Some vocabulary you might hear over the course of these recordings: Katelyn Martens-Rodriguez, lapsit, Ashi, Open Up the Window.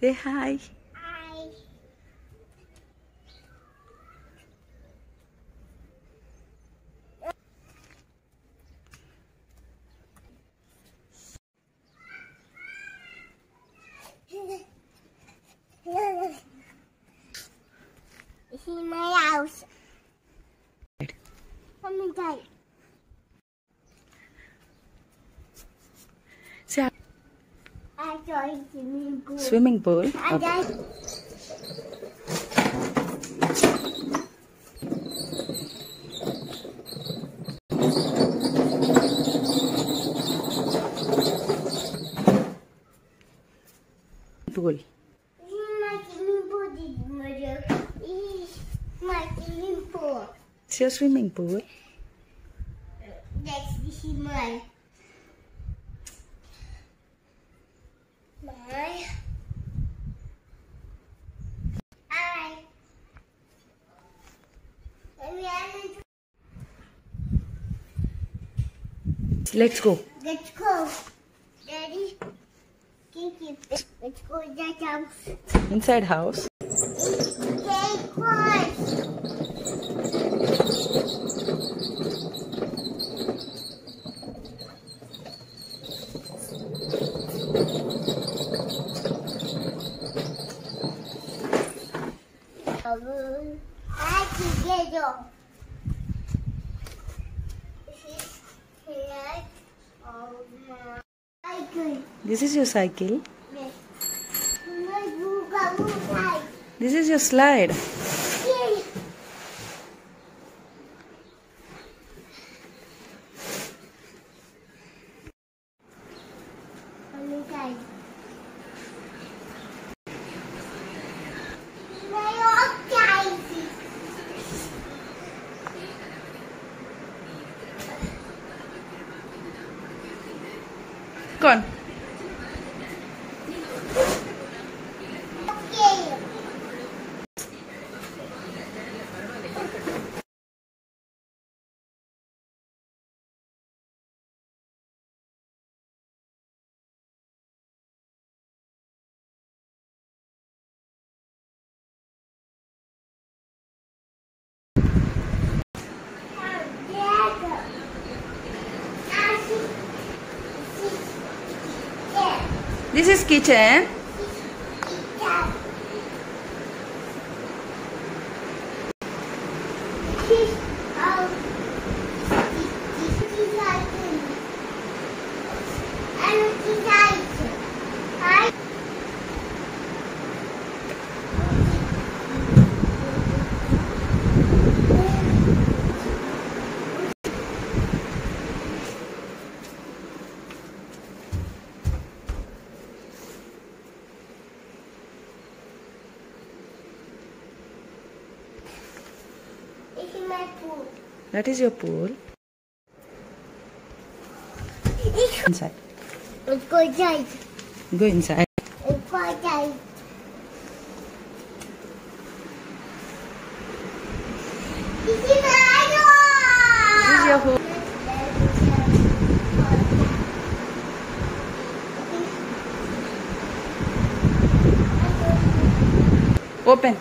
Say hi. Hi. It's in my house. Come inside. Say swimming pool. Swimming pool? Okay. Pool. My swimming pool. It's your swimming pool? Yes, this is mine. Let's go. Let's go. Daddy, let's go to that house. Inside house? This is your cycle? Yes. This is your slide? Yes. Go on. This is kitchen. Pool. That is your pool. Inside. Let's go inside. Go inside. Let's go inside. This is my door. This is your pool. Open.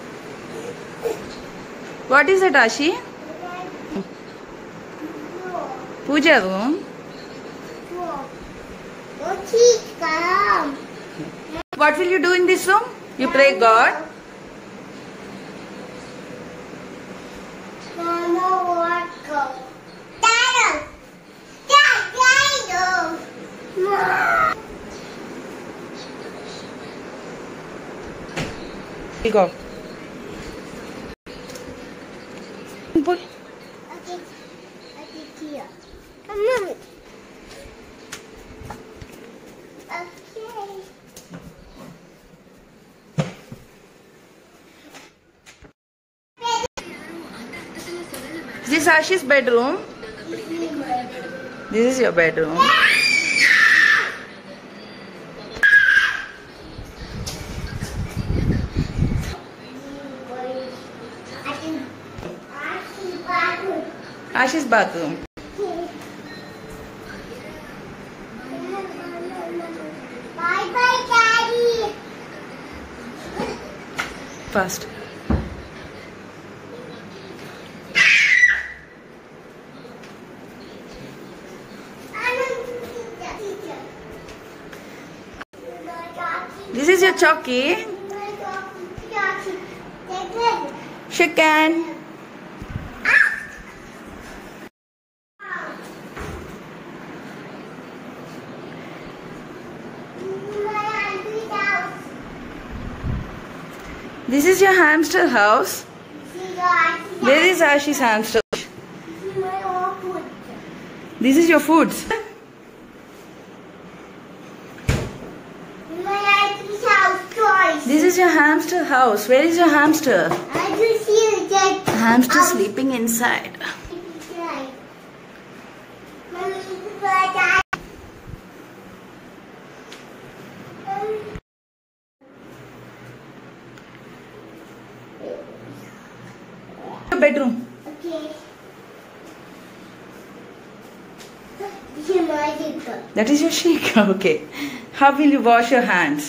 What is it, Ashi? Pooja room. What will you do in this room? You pray God? Go. Okay. Here. Come on. Okay. This is Ashi's bedroom. This is your bedroom. Ashi's bathroom. Bye bye, Daddy. fast. This is your chalky. Chicken. This is your hamster house. There is Ashi's hamster. This is your food. This is your hamster house. Where is your hamster? Hamster sleeping inside. Bedroom. Okay. That is your sheik. Okay. How will you wash your hands?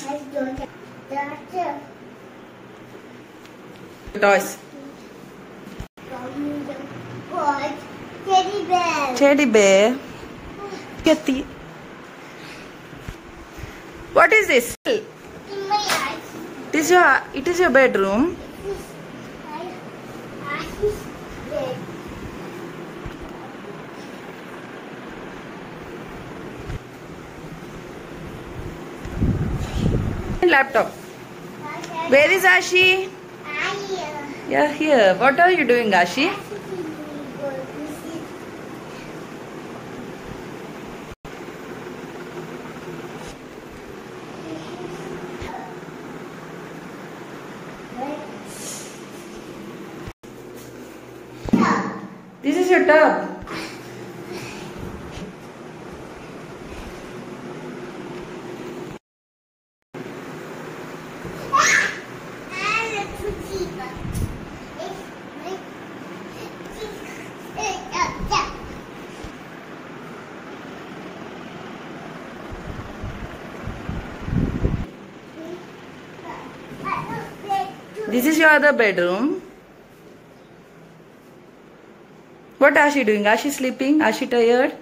Toys. Teddy bear. Teddy bear. Kitty. What is this? It is your bedroom. Laptop. Where is Ashi? Yeah, here. What are you doing, Ashi? This is your tub. This is your other bedroom. What are she doing? Are she sleeping? Are she tired?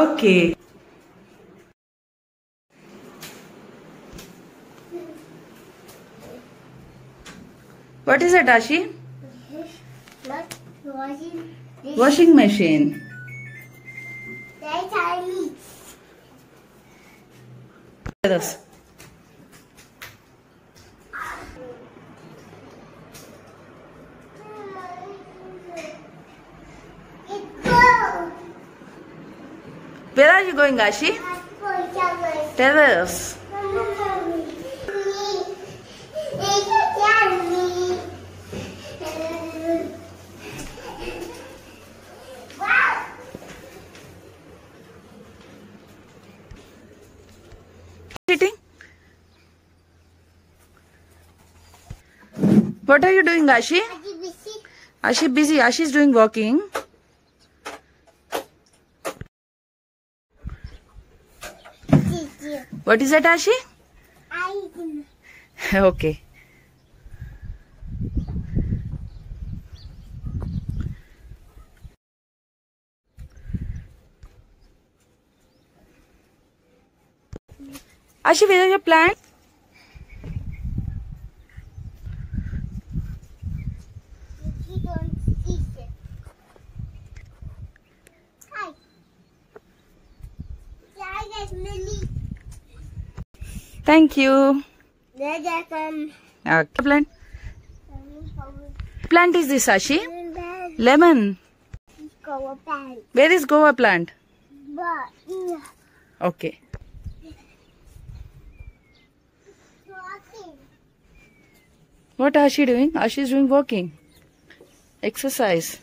Okay. What is it, Ashi? Washing machine. This where are you going, Ashi? Tell us. What are you doing, Ashi? Ashi busy. Ashi is doing walking. What is that, Ashi? Okay. Ashi, where are your plants? Thank you. Okay. Plant is this, Ashi? Lemon. Where is guava plant? Okay. What are she doing? Ashi is doing walking. Exercise.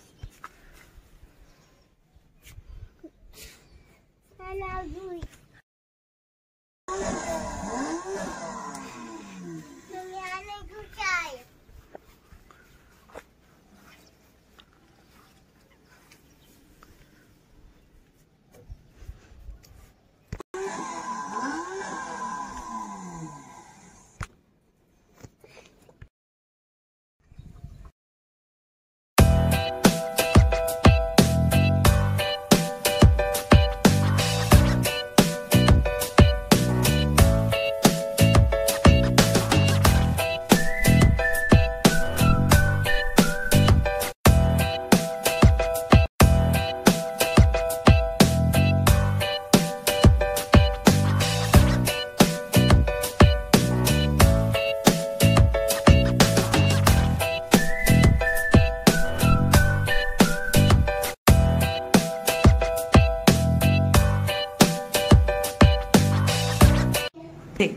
Sí.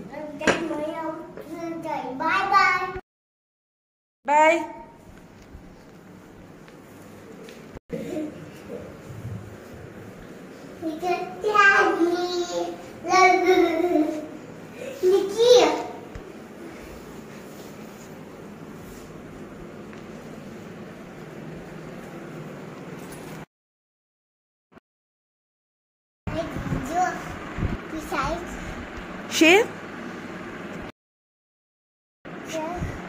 Bye bye. Bye. She? Yeah.